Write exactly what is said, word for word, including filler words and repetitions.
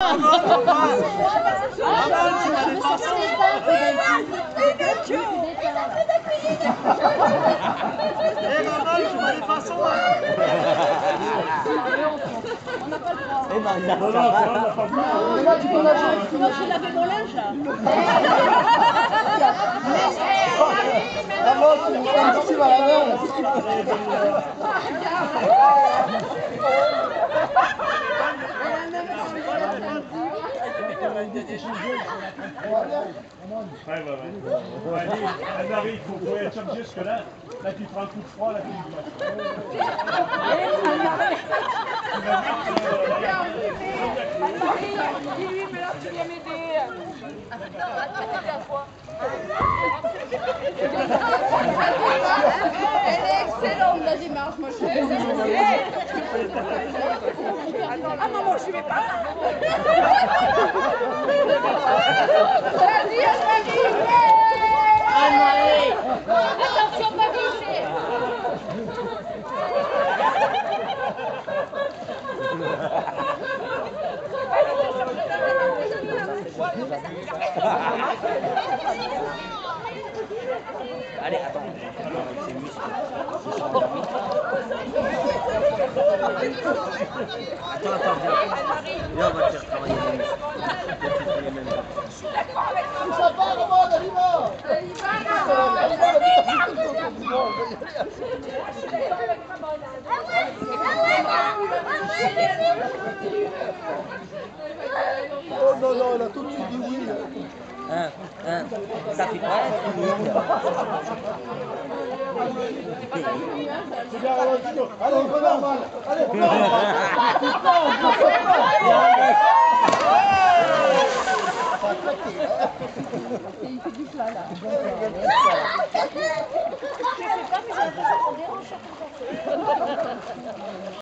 Ouais, bah, ouais. Ouais, allez, Marie, il faut pouvoir être jusque-là. Là, tu te prends un coup de froid, là, tu te dis, mais alors tu viens m'aider. Excellente la démarche, moi je vais. Ah maman, je vais pas. Vas-y, allez. Attention, pas glisser. Allez, attends. C'est muscle. Attends, attends, viens. Viens, on va te faire travailler les muscles. Je suis d'accord avec toi. Ça part, Romain, on y va. On y va. Je suis d'accord avec Romain. Ah ouais, ah ouais. Oh non, non, elle a tout de suite dit oui. Hein, hein, ça fait pas être humide. C'est bien ralenti. Allez, on va normal. Allez, on va normal. Il fait du plat là. Je sais pas, mais j'ai un peu.